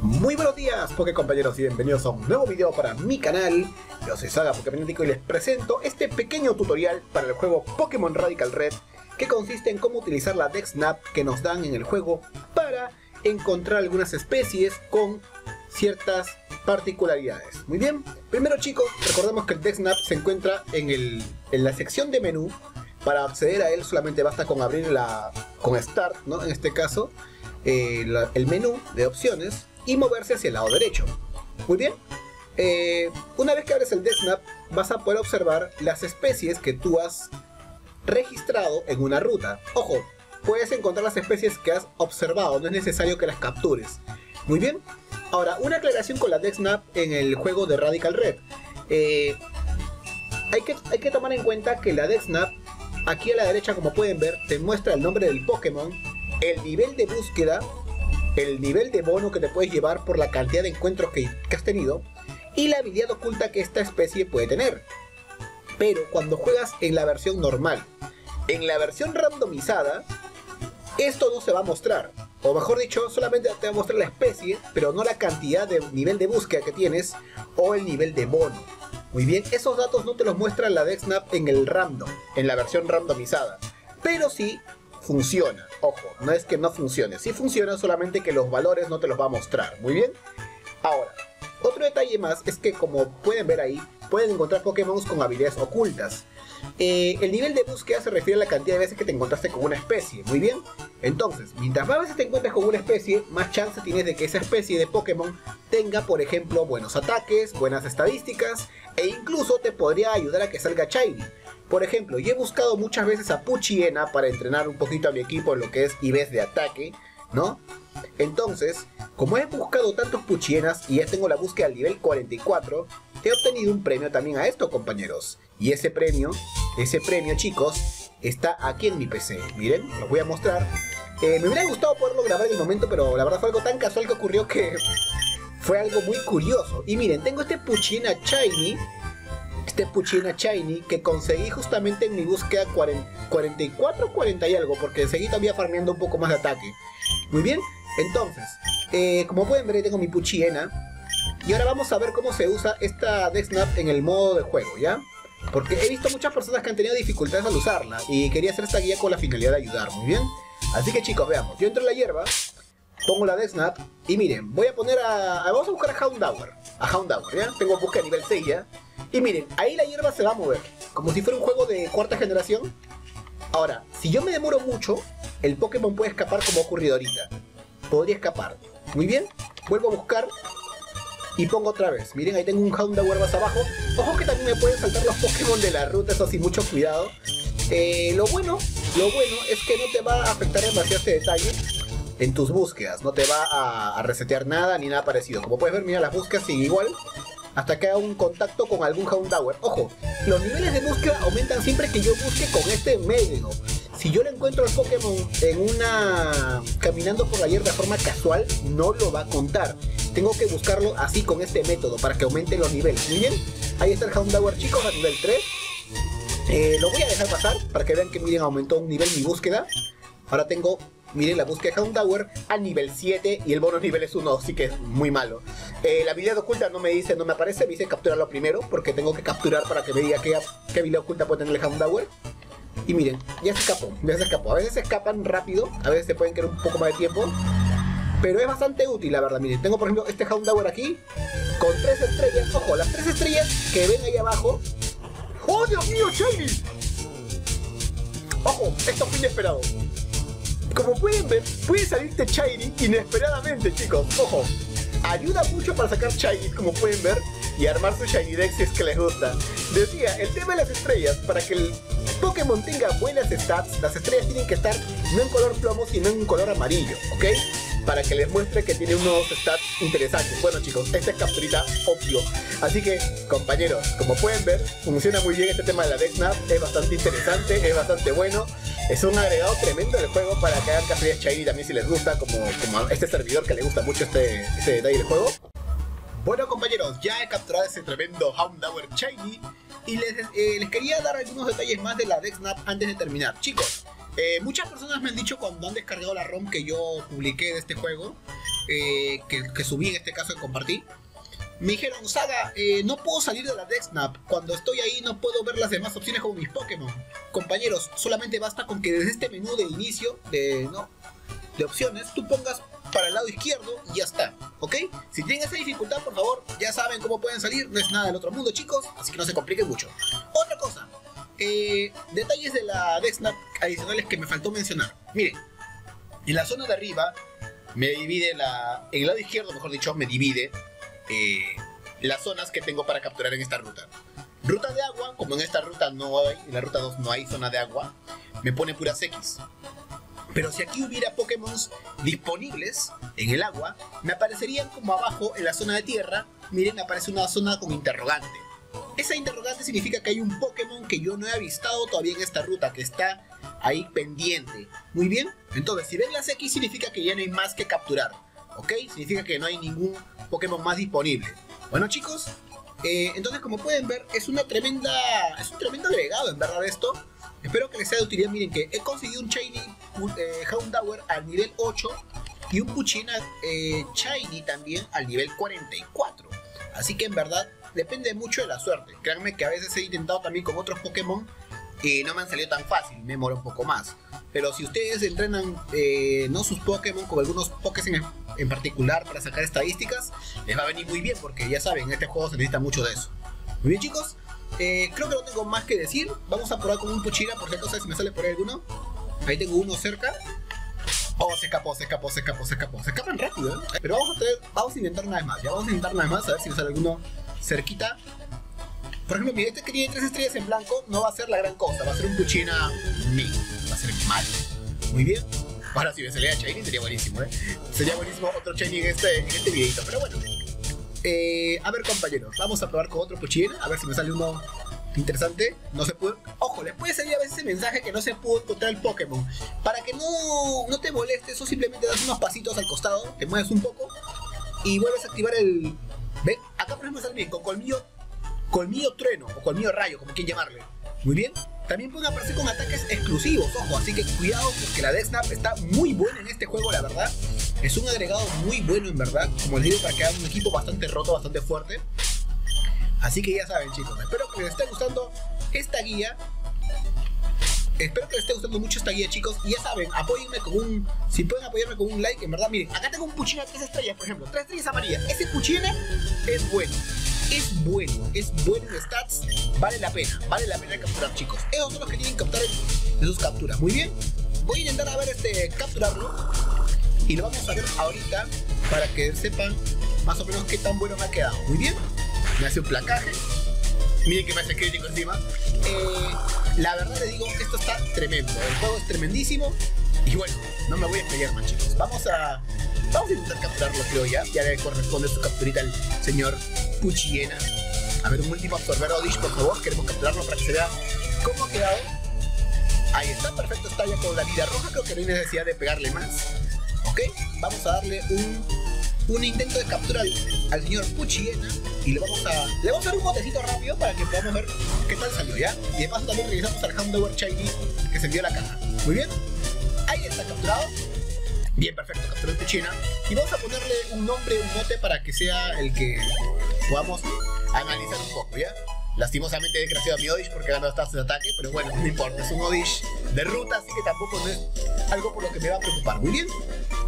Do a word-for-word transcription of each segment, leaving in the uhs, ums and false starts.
Muy buenos días, Pokécompañeros, y bienvenidos a un nuevo video para mi canal. Yo soy Saga Pokemaniático y les presento este pequeño tutorial para el juego Pokémon Radical Red, que consiste en cómo utilizar la DexNav que nos dan en el juego para encontrar algunas especies con ciertas particularidades. Muy bien, primero chicos, recordemos que el DexNav se encuentra en, el, en la sección de menú. Para acceder a él solamente basta con abrir la... con Start, ¿no? En este caso, eh, la, el menú de opciones, y moverse hacia el lado derecho. Muy bien, eh, una vez que abres el DexNav vas a poder observar las especies que tú has registrado en una ruta. Ojo, puedes encontrar las especies que has observado, no es necesario que las captures. Muy bien, ahora una aclaración con la DexNav en el juego de Radical Red. eh, hay, que, hay que tomar en cuenta que la DexNav, aquí a la derecha como pueden ver, te muestra el nombre del Pokémon, el nivel de búsqueda, el nivel de bono que te puedes llevar por la cantidad de encuentros que, que has tenido, y la habilidad oculta que esta especie puede tener. Pero cuando juegas en la versión normal, en la versión randomizada, esto no se va a mostrar. O mejor dicho, solamente te va a mostrar la especie, pero no la cantidad de nivel de búsqueda que tienes o el nivel de bono. Muy bien, esos datos no te los muestra la DexNav en el random, en la versión randomizada, pero sí funciona. Ojo, no es que no funcione, sí funciona, solamente que los valores no te los va a mostrar. Muy bien, ahora, otro detalle más es que, como pueden ver ahí, pueden encontrar Pokémon con habilidades ocultas. eh, el nivel de búsqueda se refiere a la cantidad de veces que te encontraste con una especie. Muy bien, entonces, mientras más veces te encuentres con una especie, más chance tienes de que esa especie de Pokémon tenga, por ejemplo, buenos ataques, buenas estadísticas, e incluso te podría ayudar a que salga Shiny. Por ejemplo, yo he buscado muchas veces a Poochyena para entrenar un poquito a mi equipo en lo que es I Vs de ataque, ¿no? Entonces, como he buscado tantos Poochyenas y ya tengo la búsqueda al nivel cuarenta y cuatro, he obtenido un premio también a esto, compañeros. Y ese premio, ese premio, chicos, está aquí en mi P C. Miren, los voy a mostrar. Eh, me hubiera gustado poderlo grabar en el momento, pero la verdad fue algo tan casual que ocurrió que fue algo muy curioso. Y miren, tengo este Poochyena Shiny. Este Poochyena Shiny que conseguí justamente en mi búsqueda cuarenta, cuarenta y cuatro, cuarenta y algo, porque seguí todavía farmeando un poco más de ataque. Muy bien, entonces, eh, como pueden ver, tengo mi Poochyena. Y ahora vamos a ver cómo se usa esta DexNav en el modo de juego, ¿ya? Porque he visto muchas personas que han tenido dificultades al usarla, y quería hacer esta guía con la finalidad de ayudar, muy bien. Así que chicos, veamos, yo entro en la hierba, pongo la DexNav, y miren, voy a poner a... a vamos a buscar a Houndour, a Houndour, ¿ya? Tengo búsqueda nivel seis, ¿ya? Y miren, ahí la hierba se va a mover, como si fuera un juego de cuarta generación. Ahora, si yo me demoro mucho, el Pokémon puede escapar, como ha ocurrido ahorita. Podría escapar. Muy bien, vuelvo a buscar y pongo otra vez. Miren, ahí tengo un Houndour más abajo. Ojo que también me pueden saltar los Pokémon de la ruta, eso sí, mucho cuidado. Eh, lo bueno, lo bueno es que no te va a afectar demasiado este detalle en tus búsquedas. No te va a, a resetear nada ni nada parecido. Como puedes ver, mira, las búsquedas siguen igual hasta que haga un contacto con algún Houndour. Ojo, los niveles de búsqueda aumentan siempre que yo busque con este medio. Si yo le encuentro al Pokémon en una... caminando por la hierba de forma casual, no lo va a contar. Tengo que buscarlo así con este método para que aumente los niveles. Miren, ahí está el Houndour, chicos, a nivel tres. Eh, lo voy a dejar pasar para que vean que, miren, aumentó un nivel mi búsqueda. Ahora tengo... miren, la búsqueda de Houndour al nivel siete y el bonus nivel es uno, así que es muy malo. Eh, la habilidad oculta no me dice, no me aparece, me dice capturarlo primero, porque tengo que capturar para que me diga qué, qué habilidad oculta puede tener el Houndour. Y miren, ya se escapó, ya se escapó. A veces se escapan rápido, a veces se pueden quedar un poco más de tiempo, pero es bastante útil, la verdad. Miren, tengo por ejemplo este Houndour aquí, con tres estrellas. Ojo, las tres estrellas que ven ahí abajo. ¡Oh, Dios mío, Shiny! Ojo, esto fue inesperado. Como pueden ver, puede salirte Shiny inesperadamente, chicos. Ojo, ayuda mucho para sacar Shiny, como pueden ver, y armar su Shiny Dex si es que les gusta. Decía, el tema de las estrellas, para que el Pokémon tenga buenas stats, las estrellas tienen que estar no en color plomo, sino en un color amarillo, ¿ok? Para que les muestre que tiene unos stats interesantes. Bueno chicos, esta es capturita, obvio. Así que, compañeros, como pueden ver, funciona muy bien este tema de la DexNav. Es bastante interesante, es bastante bueno. Es un agregado tremendo del juego para que hagan capturas Shiny también si les gusta, como, como a este servidor que le gusta mucho este, este detalle del juego. Bueno compañeros, ya he capturado ese tremendo Houndour Shiny. Y les, eh, les quería dar algunos detalles más de la DexNav antes de terminar. Chicos, eh, muchas personas me han dicho cuando han descargado la ROM que yo publiqué de este juego, eh, que, que subí, en este caso que compartí, me dijeron: Saga, eh, no puedo salir de la DexNav. Cuando estoy ahí no puedo ver las demás opciones como mis Pokémon. Compañeros, solamente basta con que desde este menú de inicio de, ¿no? de opciones, tú pongas para el lado izquierdo y ya está, ¿ok? Si tienen esa dificultad, por favor, ya saben cómo pueden salir. No es nada del otro mundo, chicos, así que no se compliquen mucho. Otra cosa, eh, detalles de la DexNav adicionales que me faltó mencionar. Miren, en la zona de arriba me divide la... en el lado izquierdo, mejor dicho, me divide Eh, las zonas que tengo para capturar en esta ruta. Ruta de agua, como en esta ruta no hay, en la ruta dos no hay zona de agua, me pone puras X. Pero si aquí hubiera Pokémon disponibles en el agua, me aparecerían como abajo en la zona de tierra. Miren, aparece una zona con interrogante. Esa interrogante significa que hay un Pokémon que yo no he avistado todavía en esta ruta, que está ahí pendiente. Muy bien, entonces si ven las X significa que ya no hay más que capturar, ¿ok? Significa que no hay ningún Pokémon más disponible. Bueno, chicos, eh, entonces como pueden ver es una tremenda, es un tremendo agregado en verdad esto. Espero que les sea de utilidad. Miren que he conseguido un Shiny un, eh, Houndour al nivel ocho y un Poochyena eh, Shiny también al nivel cuarenta y cuatro. Así que en verdad depende mucho de la suerte. Créanme que a veces he intentado también con otros Pokémon y no me han salido tan fácil, me demoró un poco más. Pero si ustedes entrenan eh, no sus Pokémon con algunos Pokés en, en particular para sacar estadísticas, les va a venir muy bien porque ya saben, en este juego se necesita mucho de eso. Muy bien, chicos, eh, creo que no tengo más que decir. Vamos a probar con un Poochyena por si acaso, si me sale por ahí alguno. Ahí tengo uno cerca. Oh, se escapó, se escapó, se escapó, se escapó. Se escapan rápido, ¿eh? Pero vamos a, traer, vamos a intentar una vez más. Ya vamos a intentar una vez más a ver si me sale alguno cerquita. Por ejemplo, mira, este que tiene tres estrellas en blanco no va a ser la gran cosa, va a ser un Poochyena mid, va a ser malo. Muy bien. Ahora si me salía Shiny sería buenísimo, ¿eh? Sería buenísimo otro Shiny en este, en este videito, pero bueno. Eh, a ver, compañeros, vamos a probar con otro Poochyena, a ver si me sale uno interesante. No se puede... Ojo, les puede salir a veces ese mensaje que no se pudo encontrar el Pokémon. Para que no, no te molestes, o simplemente das unos pasitos al costado, te mueves un poco y vuelves a activar el... ¿Ven? Acá por ejemplo sale bien, con colmillo... Colmillo trueno o colmillo rayo, como quien llamarle. Muy bien. También pueden aparecer con ataques exclusivos, ojo. Así que cuidado porque la DexNav está muy buena en este juego, la verdad. Es un agregado muy bueno, en verdad. Como les digo, para que hagan un equipo bastante roto, bastante fuerte. Así que ya saben, chicos. Espero que les esté gustando esta guía. Espero que les esté gustando mucho esta guía, chicos. Y ya saben, apóyenme con un... Si pueden apoyarme con un like, en verdad, miren. Acá tengo un Poochyena de tres estrellas, por ejemplo. Tres estrellas amarillas. Ese Poochyena es bueno. Es bueno, es bueno en stats, vale la pena, vale la pena capturar, chicos. Esos son los que tienen que capturar de sus capturas. Muy bien, voy a intentar a ver este capturarlo y lo vamos a ver ahorita para que sepan más o menos qué tan bueno me ha quedado. Muy bien, me hace un placaje, miren que me hace crítico encima. Eh, la verdad les digo, esto está tremendo, el juego es tremendísimo y bueno, no me voy a explayar más, chicos. Vamos a... Vamos a intentar capturarlo, creo ya. Ya le corresponde su capturita al señor Poochyena. A ver, un último absorber Odish, por favor. Queremos capturarlo para que se vea cómo ha quedado. Ahí está, perfecto. Está ya con la vida roja. Creo que no hay necesidad de pegarle más. Ok, vamos a darle un, un intento de captura al, al señor Poochyena. Y le vamos a le vamos a dar un botecito rápido para que podamos ver qué tal salió, ¿ya? Y de paso también revisamos al Houndour Shiny que se envió a la caja. Muy bien. Ahí está capturado. Bien, perfecto, capturó el Poochyena. Y vamos a ponerle un nombre, un mote para que sea el que podamos analizar un poco, ¿ya? Lastimosamente he desgraciado a mi Odish porque ganó hasta su ataque, pero bueno, no importa, es un Odish de ruta, así que tampoco no es algo por lo que me va a preocupar. Muy bien,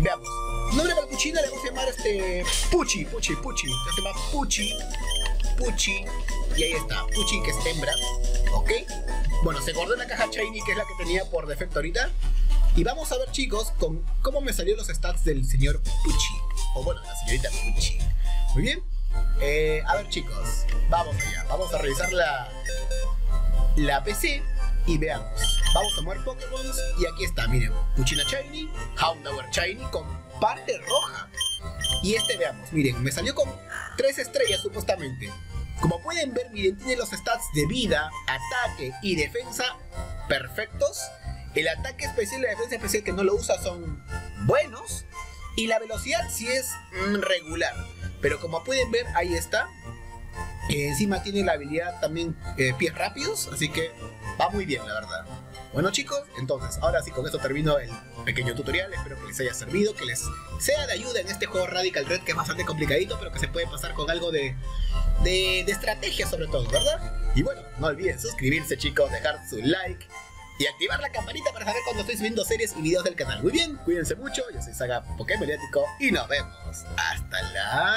veamos. Nombre para el Poochyena le vamos a llamar este... Puchi, Puchi, Puchi. Se llama Puchi, Puchi. Y ahí está, Puchi, que es hembra, ¿ok? Bueno, se guardó en la caja Shiny, que es la que tenía por defecto ahorita. Y vamos a ver, chicos, con cómo me salieron los stats del señor Puchi. O bueno, la señorita Puchi. Muy bien. Eh, a ver, chicos. Vamos allá. Vamos a revisar la, la P C y veamos. Vamos a mover Pokémon. Y aquí está, miren. Poochyena Shiny, Houndour Shiny con parte roja. Y este, veamos. Miren, me salió con tres estrellas, supuestamente. Como pueden ver, miren, tiene los stats de vida, ataque y defensa perfectos. El ataque especial y la defensa especial que no lo usa son buenos. Y la velocidad sí es regular. Pero como pueden ver, ahí está. Eh, encima tiene la habilidad también eh, pies rápidos. Así que va muy bien, la verdad. Bueno chicos, entonces, ahora sí, con esto termino el pequeño tutorial. Espero que les haya servido, que les sea de ayuda en este juego Radical Red, que es bastante complicadito, pero que se puede pasar con algo de, de, de estrategia sobre todo, ¿verdad? Y bueno, no olviden suscribirse chicos, dejar su like y activar la campanita para saber cuando estoy subiendo series y videos del canal. Muy bien, cuídense mucho, yo soy Saga Pokemaniático y nos vemos hasta la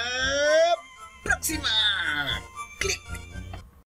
próxima. ¡Clic!